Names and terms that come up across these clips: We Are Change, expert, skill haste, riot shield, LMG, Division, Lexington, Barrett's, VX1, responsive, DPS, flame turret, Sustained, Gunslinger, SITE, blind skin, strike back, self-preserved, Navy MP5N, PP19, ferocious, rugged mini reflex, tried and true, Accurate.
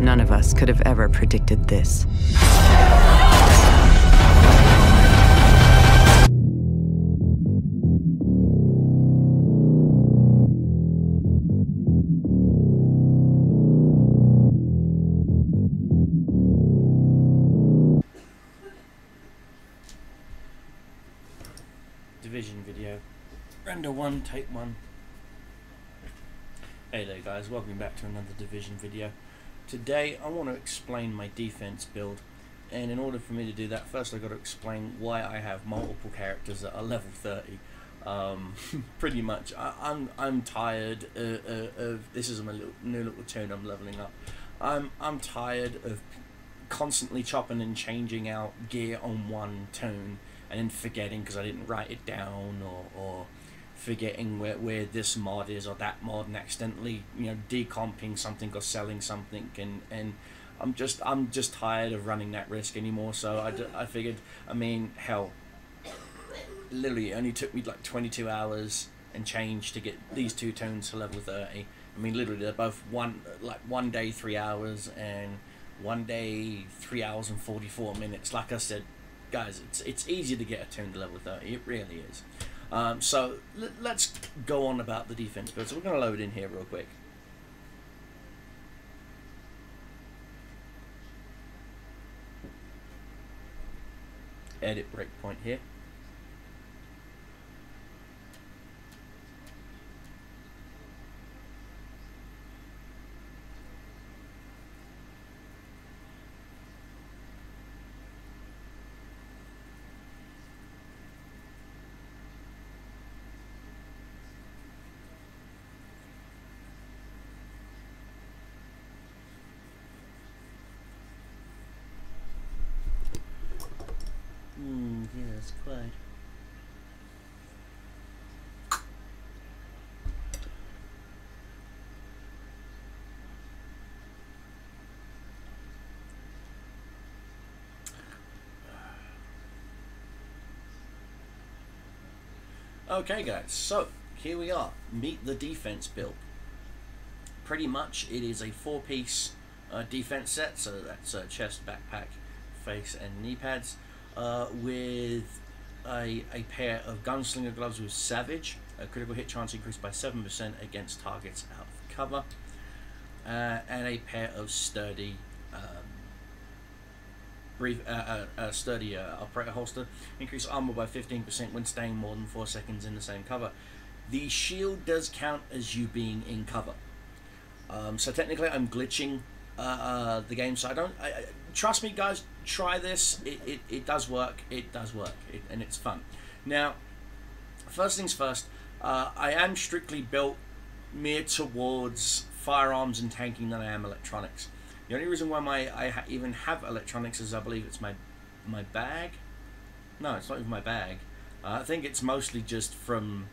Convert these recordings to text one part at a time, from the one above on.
None of us could have ever predicted this. Division video. Render 1, take 1. Hello guys, welcome back to another Division video. Today I want to explain my defense build, and in order for me to do that, first I've got to explain why I have multiple characters that are level 30. Pretty much, I'm tired of this is my new little tune I'm leveling up. I'm tired of constantly chopping and changing out gear on one tune and then forgetting because I didn't write it down, or forgetting where this mod is or that mod, and accidentally, you know, decomping something or selling something, and I'm just tired of running that risk anymore. So I figured, I mean, hell, literally it only took me like 22 hours and change to get these two tones to level 30. I mean, literally they're both one day 3 hours and one day 3 hours and 44 minutes. Like I said, guys, it's easy to get a tune to level 30. It really is. So let's go on about the defense build. So we're going to load in here real quick. Edit breakpoint here. Play. Okay guys, so here we are, meet the defense build. Pretty much it is a four-piece defense set, so that's chest, backpack, face and knee pads. With a pair of Gunslinger gloves with Savage, a critical hit chance increased by 7% against targets out of cover, and a pair of sturdy operator holster, increase armor by 15% when staying more than 4 seconds in the same cover. The shield does count as you being in cover, so technically I'm glitching the game, so I don't. Trust me, guys. Try this. It does work. It does work, and it's fun. Now, first things first. I am strictly built mere towards firearms and tanking than I am electronics. The only reason why I even have electronics is I believe it's my bag. No, it's not even my bag. I think it's mostly just from.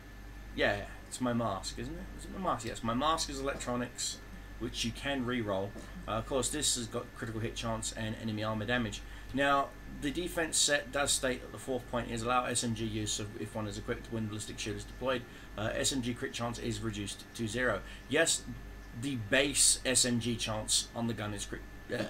Yeah, it's my mask, isn't it? Is it my mask? Yes, my mask is electronics, which you can re-roll. Of course, this has got critical hit chance and enemy armor damage. Now, the defense set does state that the fourth point is allow SMG use if one is equipped when ballistic shield is deployed. SMG crit chance is reduced to 0. Yes, the base SMG chance on the gun is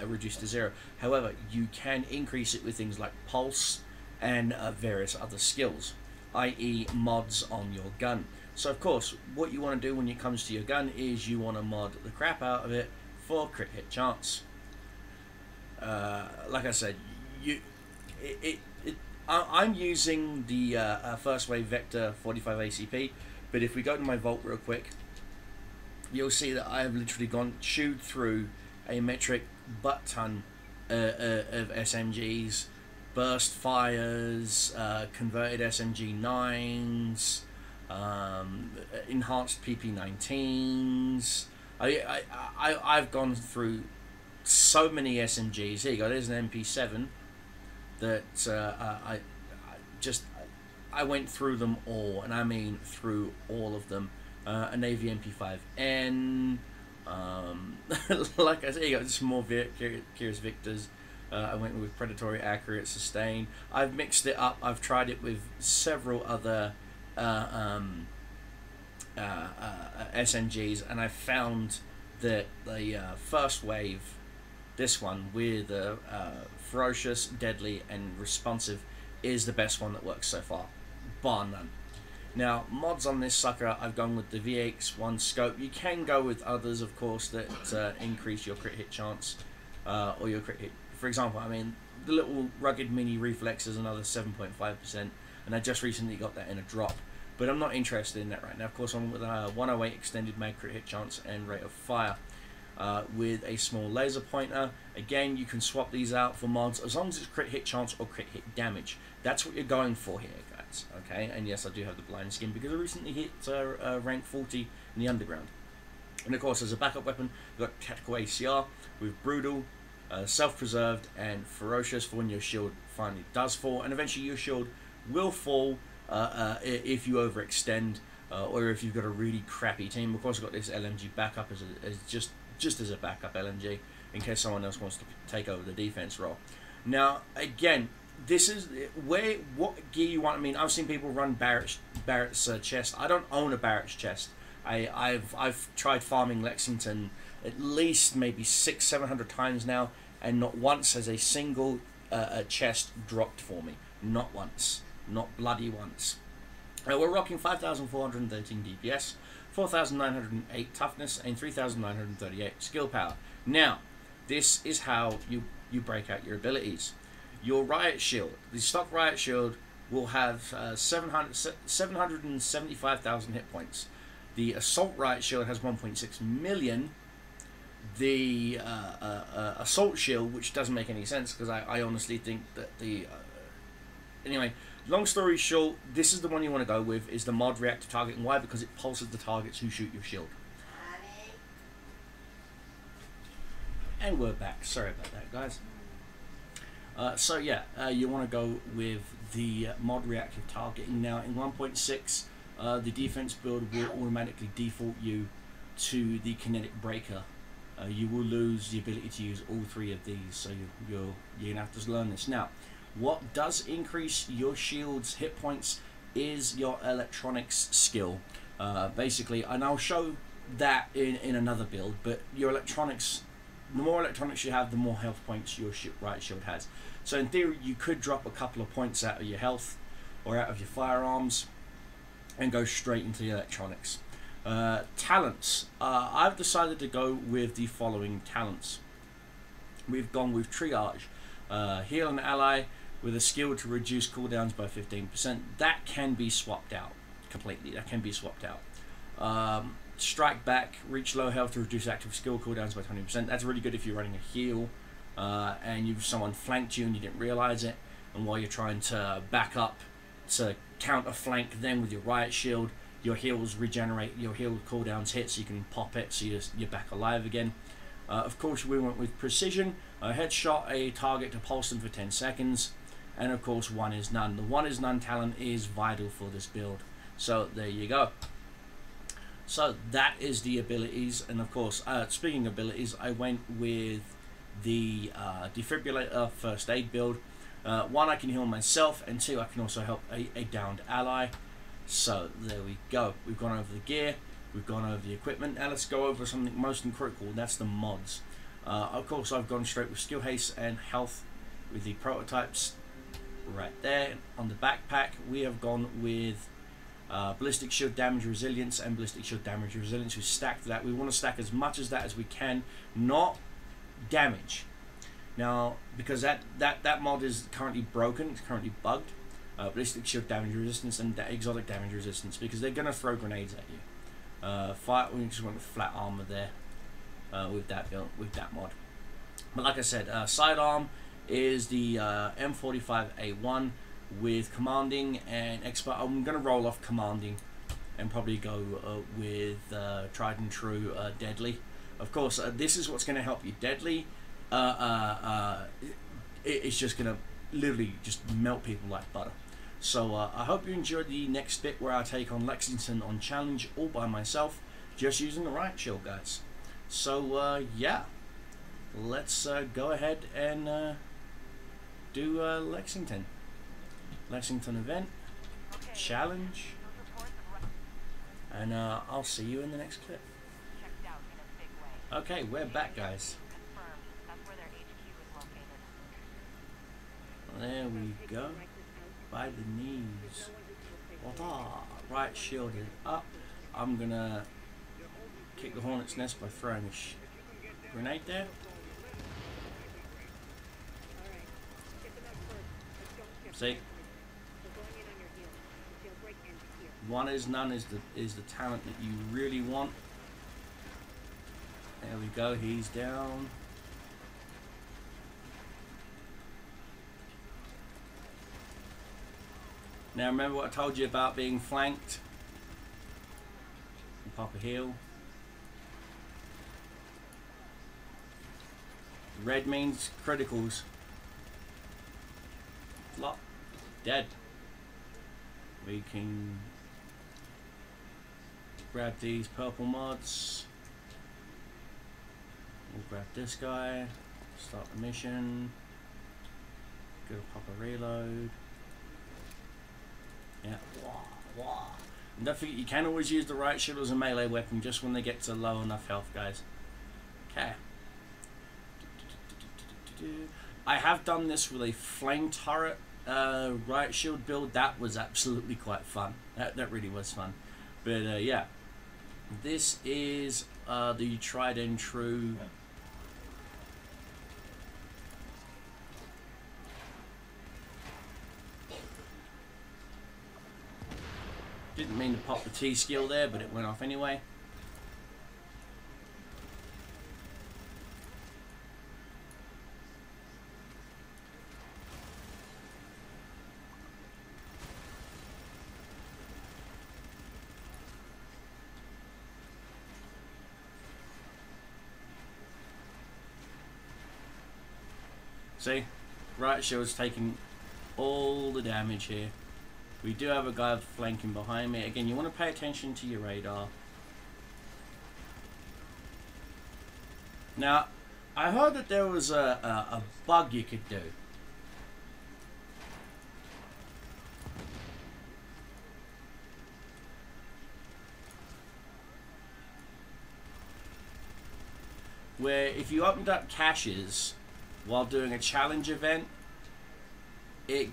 reduced to 0. However, you can increase it with things like pulse and various other skills, i.e. mods on your gun. So of course, what you want to do when it comes to your gun is you want to mod the crap out of it for crit hit chance. Like I said, I'm using the first wave vector .45 ACP, but if we go to my vault real quick, you'll see that I have literally chewed through a metric butt ton of SMGs, burst fires, converted SMG 9s. Enhanced PP19s. I've gone through so many SMGs. Here you go. There's an MP7 that I went through them all, and I mean through all of them. A Navy MP5N. Like I said, you got some more Curious Victors. I went with Predatory, Accurate, Sustained. I've mixed it up. I've tried it with several other. SMGs, and I found that the first wave this one with the ferocious, deadly, and responsive is the best one that works so far, bar none. Now, mods on this sucker, I've gone with the VX1 scope. You can go with others, of course, that increase your crit hit chance or your crit hit. For example, I mean, the little rugged mini reflex is another 7.5%, and I just recently got that in a drop. But I'm not interested in that right now. Of course, I'm with a 108 extended mag crit hit chance and rate of fire with a small laser pointer. Again, you can swap these out for mods as long as it's crit hit chance or crit hit damage. That's what you're going for here, guys. Okay, and yes, I do have the blind skin because I recently hit rank 40 in the underground. And of course, as a backup weapon, we've got tactical ACR with brutal, self-preserved, and ferocious for when your shield finally does fall, and eventually your shield will fall. If you overextend or if you've got a really crappy team. Of course, I've got this LMG backup as just a backup LMG in case someone else wants to take over the defense role. Now, again, this is what gear you want. I mean, I've seen people run Barrett's chest. I don't own a Barrett's chest. I've tried farming Lexington at least maybe 600-700 times now, and not once has a single chest dropped for me. Not once. Not bloody once. We're rocking 5,413 DPS, 4,908 toughness, and 3,938 skill power. Now, this is how you break out your abilities. Your riot shield, the stock riot shield, will have 775,000 hit points. The assault riot shield has 1.6 million. The assault shield, which doesn't make any sense because I honestly think that the anyway. Long story short, this is the one you want to go with, is the mod reactive targeting. Why? Because it pulses the targets who shoot your shield. And we're back. Sorry about that, guys. So yeah, you want to go with the mod reactive targeting. Now in 1.6, the defense build will automatically default you to the kinetic breaker. You will lose the ability to use all three of these, so you're going to have to learn this. Now, what does increase your shield's hit points is your electronics skill, basically, and I'll show that in another build. But your electronics, the more electronics you have, the more health points your riot shield has. So in theory, you could drop a couple of points out of your health or out of your firearms and go straight into the electronics. Talents. I've decided to go with the following talents. We've gone with triage. Heal an ally with a skill to reduce cooldowns by 15%. That can be swapped out completely. That can be swapped out. Strike back, reach low health to reduce active skill cooldowns by 20%. That's really good if you're running a heal and someone flanked you and you didn't realize it, and while you're trying to back up to counter flank them with your riot shield, your heals regenerate, your heal cooldowns hit, so you can pop it, so you're back alive again. Of course, we went with precision. Headshot a target to pulse them for 10 seconds. And of course, one is none. The one is none talent is vital for this build. So there you go. So that is the abilities. And of course, speaking of abilities, I went with the defibrillator first aid build. One, I can heal myself. And two, I can also help a downed ally. So there we go. We've gone over the gear. We've gone over the equipment. Now let's go over something most critical, and that's the mods. Of course, I've gone straight with skill, haste, and health with the prototypes right there. On the backpack, we have gone with ballistic shield damage resilience and ballistic shield damage resilience. We stacked that. We want to stack as much as that as we can, not damage. Now, because that mod is currently broken, it's currently bugged. Ballistic shield damage resistance and exotic damage resistance, because they're going to throw grenades at you. We just went with flat armor there with that build, with that mod. But like I said, sidearm is the M45A1 with commanding and expert. I'm going to roll off commanding and probably go with tried and true deadly. Of course, this is what's going to help you. Deadly, it's just going to literally just melt people like butter. So I hope you enjoyed the next bit where I take on Lexington on challenge all by myself, just using the riot shield, guys. So yeah, let's go ahead and do Lexington event, okay. Challenge, and I'll see you in the next clip. Okay, we're back, guys. There we go. By the knees. Right shield is up. I'm gonna kick the hornet's nest by throwing a grenade there. See? One is none is the talent that you really want. There we go, he's down. Now remember what I told you about being flanked. And pop a heel. Red means criticals. Flop. Dead. We can grab these purple mods. We'll grab this guy. Start the mission. Go pop a reload. Yeah. Wah, wah. And don't forget, you can always use the riot shield as a melee weapon just when they get to low enough health, guys. Okay. I have done this with a flame turret riot shield build. That was absolutely quite fun. That really was fun. But yeah. This is the tried and true. Didn't mean to pop the T skill there, but it went off anyway. See? Riot shield's taking all the damage here. We do have a guy flanking behind me. Again, you want to pay attention to your radar. Now, I heard that there was a bug you could do. Where if you opened up caches while doing a challenge event, it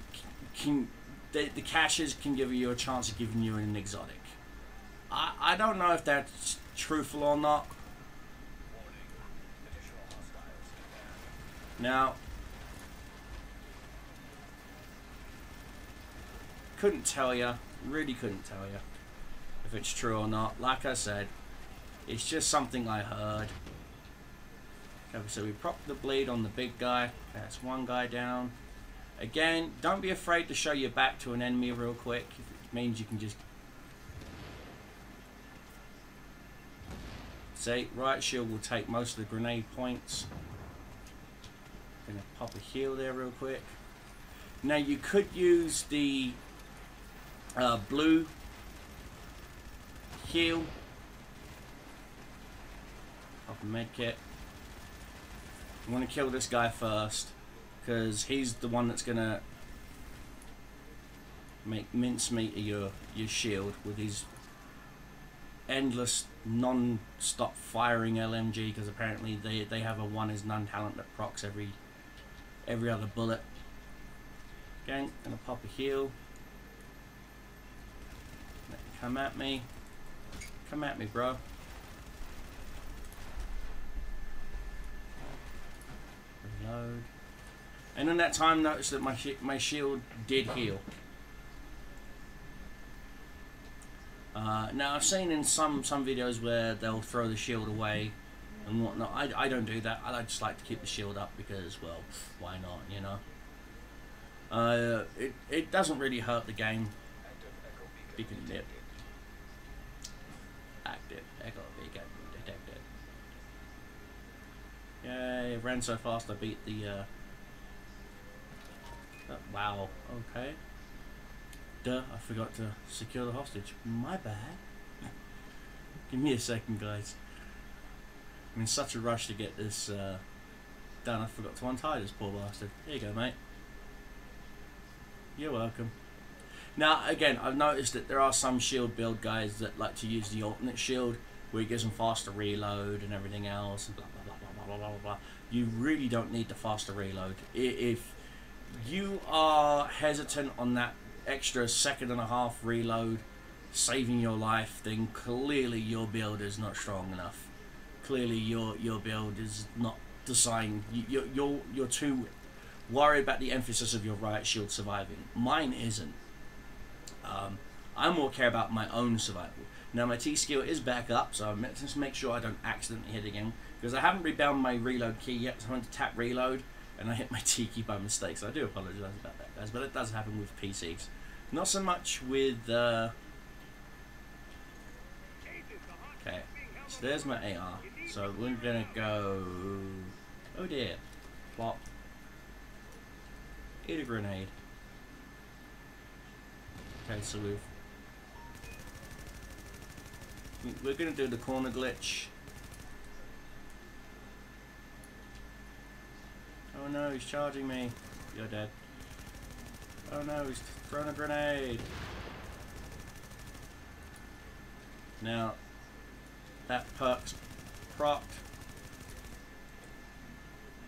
can... The caches can give you a chance of giving you an exotic. I don't know if that's truthful or not. Now, couldn't tell you, really couldn't tell you if it's true or not. Like I said, it's just something I heard. Okay, so we propped the bleed on the big guy. That's one guy down. Again, don't be afraid to show your back to an enemy real quick. It means you can just... See, riot shield will take most of the grenade points. Gonna pop a heal there real quick. Now you could use the blue heal. Pop a medkit. You wanna kill this guy first, because he's the one that's gonna make mincemeat of your shield with his endless non-stop firing LMG, because apparently they have a one is none talent that procs every other bullet. Again, gonna pop a heal. Come at me. Come at me, bro. Reload. And in that time, notice that my shield did heal. Now, I've seen in some videos where they'll throw the shield away and whatnot. I don't do that. I just like to keep the shield up because, well, why not, you know? It doesn't really hurt the game. Beacon detected. Active echo beacon detected. Yay, I ran so fast I beat the... wow, okay. Duh, I forgot to secure the hostage. My bad. Give me a second, guys. I'm in such a rush to get this done, I forgot to untie this poor bastard. Here you go, mate. You're welcome. Now, again, I've noticed that there are some shield build guys that like to use the alternate shield, where it gives them faster reload and everything else, and blah, blah, blah, blah, blah, blah, blah. You really don't need the faster reload. If you are hesitant on that extra 1.5 seconds reload, saving your life, then clearly your build is not strong enough. Clearly your build is not designed. You're too worried about the emphasis of your riot shield surviving. Mine isn't. I more care about my own survival. Now my T skill is back up, so I'm just make sure I don't accidentally hit again, because I haven't rebound my reload key yet, so I'm going to tap reload and I hit my T key by mistake, so I do apologise about that, guys, but it does happen with PCs. Not so much with okay, so there's my AR, so we're going to go, oh dear, plop, eat a grenade. Okay, so we're going to do the corner glitch. Oh no, he's charging me. You're dead. Oh no, he's thrown a grenade. Now, that perk's proc.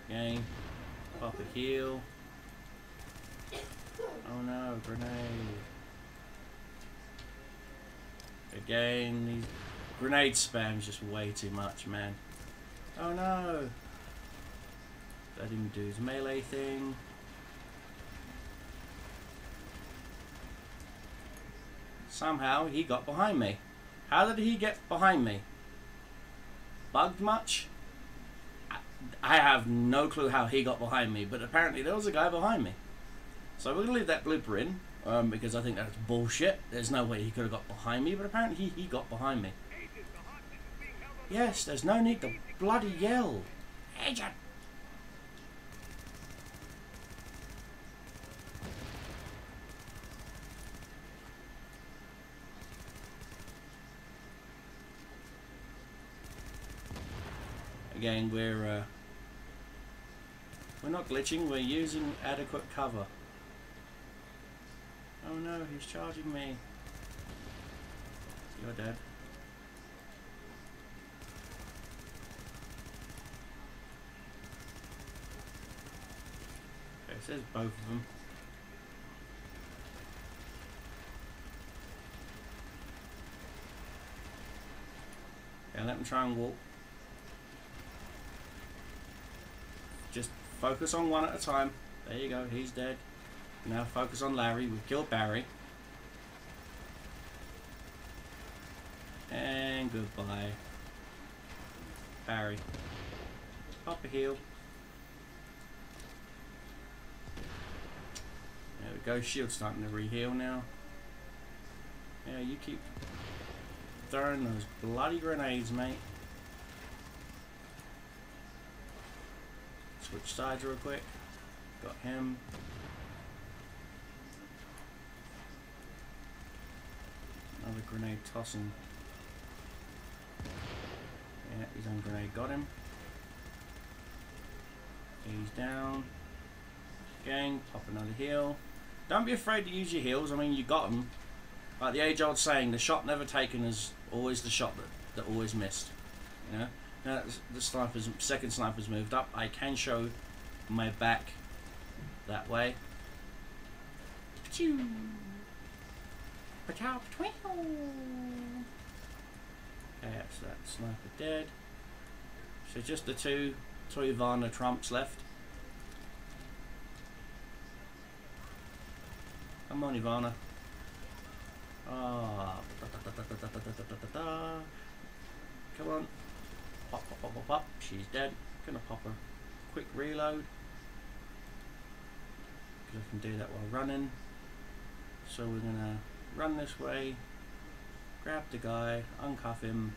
Again, pop a heal. Oh no, grenade. Again, these grenade spam's just way too much, man. Oh no! Let him do his melee thing. Somehow he got behind me. How did he get behind me? Bugged much? I have no clue how he got behind me, but apparently there was a guy behind me. So we're going to leave that blooper in. Because I think that's bullshit. There's no way he could have got behind me, but apparently he got behind me. Yes, there's no need to bloody yell. Agent! Again, we're not glitching, we're using adequate cover. Oh no, he's charging me. You're dead. Okay, it says both of them. Yeah, let him try and walk. Just focus on one at a time. There you go, he's dead. Now focus on Larry. We've killed Barry. And goodbye, Barry. Pop a heal. There we go. Shield's starting to re-heal now. Yeah, you keep throwing those bloody grenades, mate. Switch sides real quick. Got him. Another grenade tossing. Yeah, his own grenade got him. He's down. Again, pop another heal. Don't be afraid to use your heals. I mean, you got them. Like the age-old saying, the shot never taken is always the shot that always missed. You know. Now the second sniper's moved up. I can show my back that way. Pachoo. Okay, so that sniper dead. So just the two Toyvana Trumps left. Come on, Ivana. Ah, come on. Pop, pop, pop, pop, pop. She's dead. Gonna pop a quick reload. Because I can do that while running. So we're gonna run this way, grab the guy, uncuff him.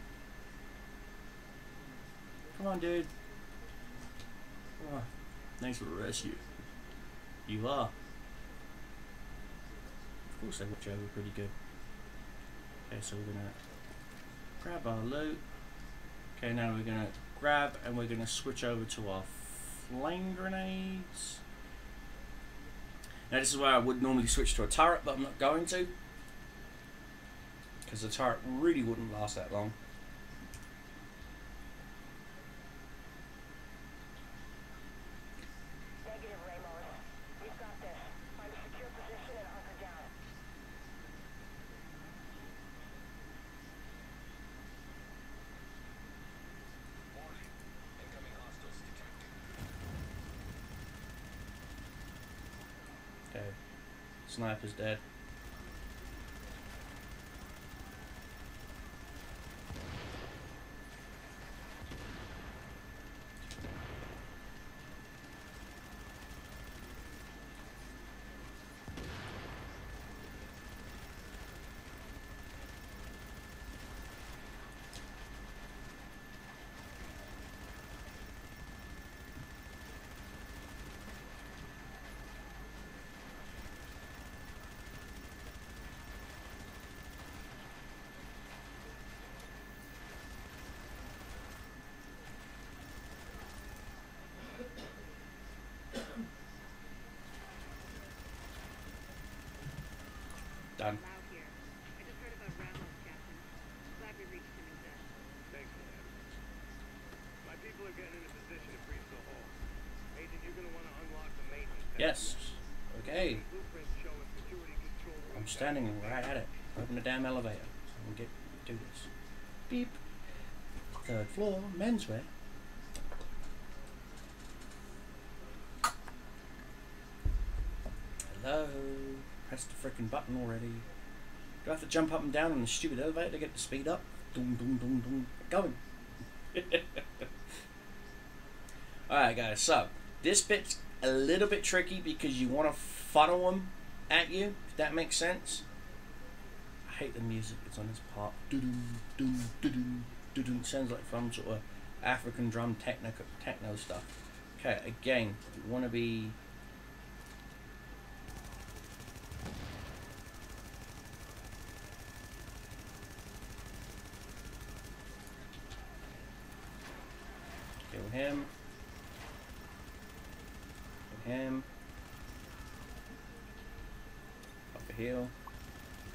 Come on, dude. Oh, thanks for the rescue. You are. Of course they watch over pretty good. Okay, so we're gonna grab our loot. Okay, now we're gonna grab and we're gonna switch over to our flame grenades. Now this is where I would normally switch to a turret, but I'm not going to, because the turret really wouldn't last that long. Negative, Raymond. We've got this. Sniper's dead. Done. Here. I just heard about Randall's captain. Glad we reached him in death. Thanks, man. My people are getting in a position to breach the hole. Agent, you're going to want to unlock the maintenance. Yes. Okay. I'm standing right at it. Open the damn elevator. So I can get do this. Beep. Third floor, menswear. Hello. Press the frickin' button already. Do I have to jump up and down on the stupid elevator to get the speed up? Doom, doom, doom, doom. Going. Alright, guys, so this bit's a little bit tricky because you want to funnel them at you, if that makes sense. I hate the music that's on this part. Doo-doom, doo-doom, doo-doom, doo-doom. Sounds like some sort of African drum techno stuff. Okay, again, you want to be. Him. And him. Up a hill.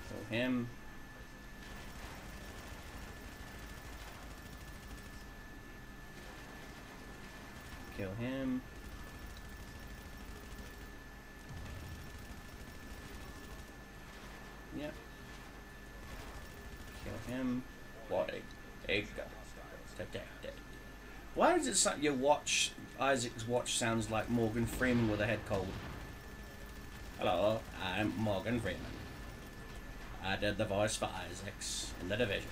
Kill him. Kill him. Yep. Kill him. What a egg. Why is it something your watch, Isaac's watch, sounds like Morgan Freeman with a head cold? Hello, I'm Morgan Freeman. I did the voice for Isaac's in the Division.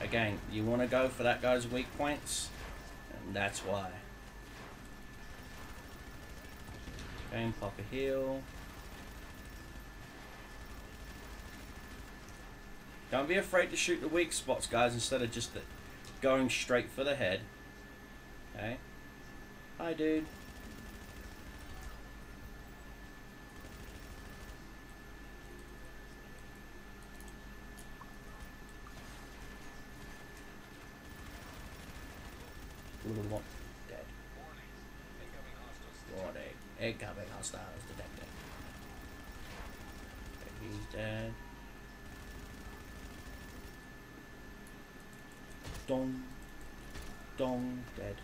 Again, you want to go for that guy's weak points, and that's why. Game pop a heel. Don't be afraid to shoot the weak spots, guys, instead of just the going straight for the head. Okay. Hi, dude. Little one dead. Warning. Incoming hostiles detected. Okay, he's dead. Dong, dong, dead.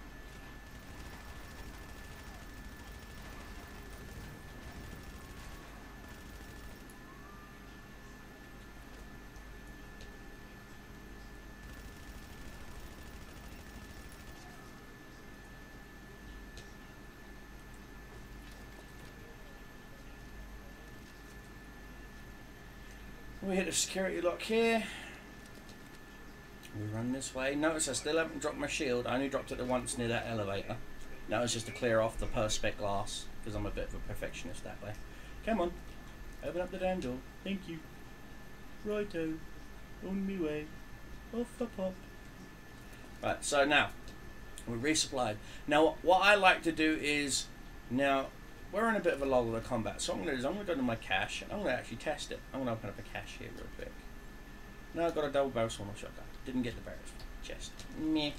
We hit a security lock here. We run this way. Notice I still haven't dropped my shield. I only dropped it once near that elevator. That was just to clear off the perspex glass because I'm a bit of a perfectionist that way. Come on, open up the damn door. Thank you. Righto, on me way. Off the pop. Right, so now we're resupplied. Now what I like to do is, now we're in a bit of a lull of the combat, so what I'm going to do is I'm going to go to my cache and I'm going to actually test it. I'm going to open up a cache here real quick. Now I've got a double barrel sawmill shotgun. Didn't get the barrels. Just meh.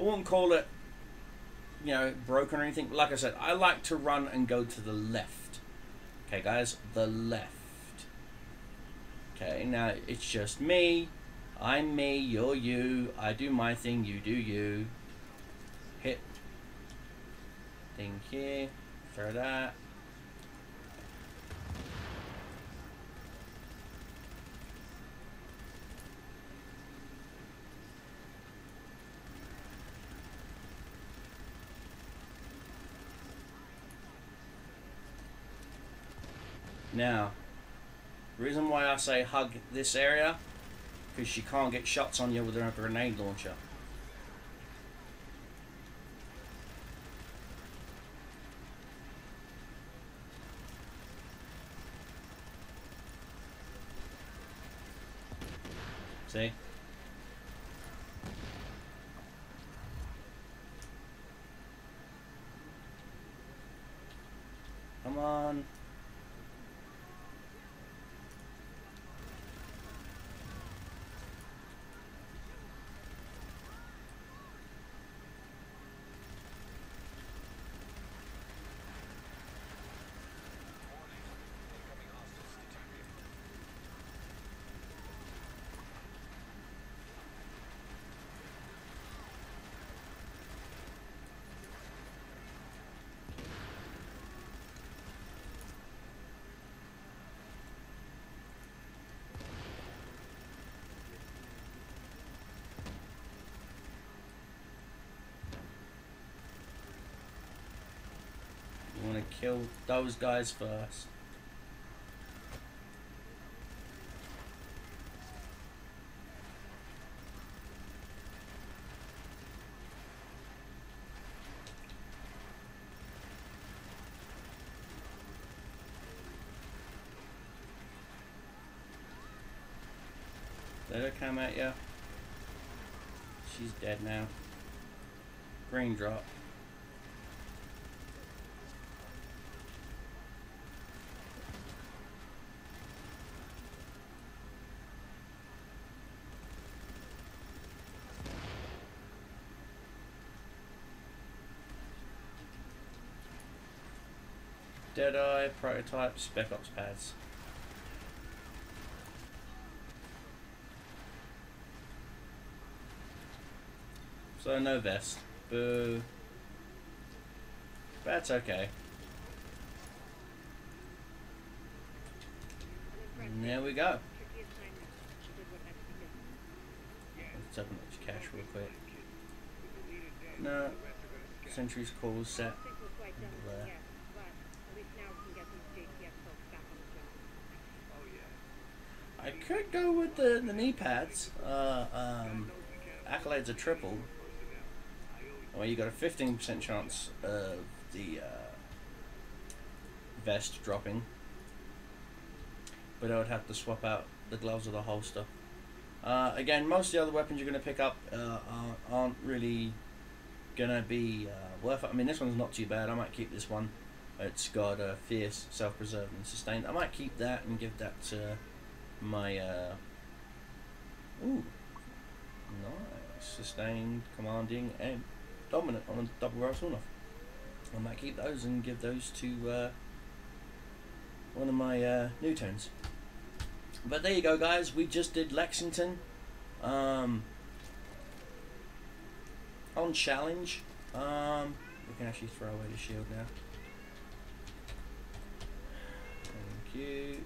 I wouldn't call it, you know, broken or anything. But like I said, I like to run and go to the left. Okay, guys, the left. Okay, now it's just me. I'm me. You're you. I do my thing. You do you. Hit thing here. Throw that. Now, the reason why I say hug this area, because you can't get shots on you with a grenade launcher. See? Come on. Kill those guys first. Let her come at you. She's dead now. Green drop. Deadeye, Prototypes, Spec Ops pads. So no vest. Boo. That's okay. And there we go. Let's open up to cache real quick. No. Sentry's call set. There. I could go with the knee pads. Accolades are triple. Well, you got a 15% chance of the vest dropping, but I would have to swap out the gloves or the holster. Again, most of the other weapons you're going to pick up aren't really going to be worth it. I mean, this one's not too bad. I might keep this one. It's got fierce, self-preserved, and sustained. I might keep that and give that to my ooh, nice, sustained, commanding, and dominant on a double barrel sawed-off. I might keep those and give those to one of my new turns. But there you go, guys. We just did Lexington on challenge. We can actually throw away the shield now. Thank you.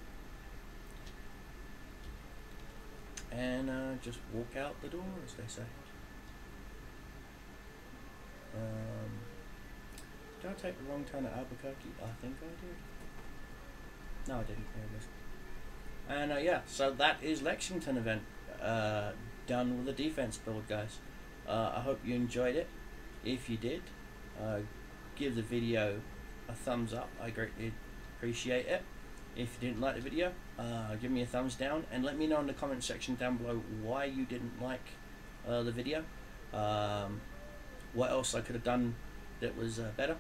And just walk out the door, as they say. Did I take the wrong turn at Albuquerque? I think I did. No, I didn't. There it is. And yeah, so that is Lexington event done with the defense build, guys. I hope you enjoyed it. If you did, give the video a thumbs up. I greatly appreciate it. If you didn't like the video, give me a thumbs down and let me know in the comment section down below why you didn't like the video. What else I could have done that was better.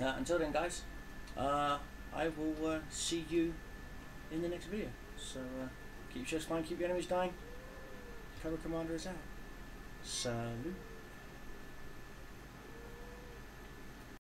Until then, guys, I will see you in the next video. So keep your chest flying, keep your enemies dying. Cover Commander is out. Salute.